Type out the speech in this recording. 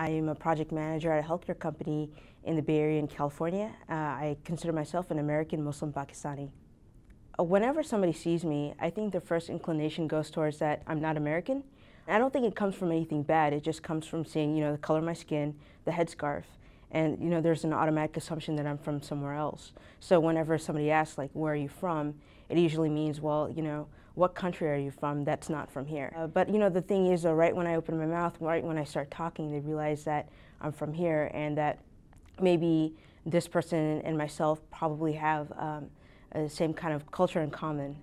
I am a project manager at a healthcare company in the Bay Area in California. I consider myself an American Muslim Pakistani. Whenever somebody sees me, I think their first inclination goes towards that I'm not American. I don't think it comes from anything bad. It just comes from seeing, the color of my skin, the headscarf, and there's an automatic assumption that I'm from somewhere else. So whenever somebody asks, like, where are you from, it usually means, well, what country are you from that's not from here? But the thing is, right when I open my mouth, right when I start talking, they realize that I'm from here and that maybe this person and myself probably have the same kind of culture in common.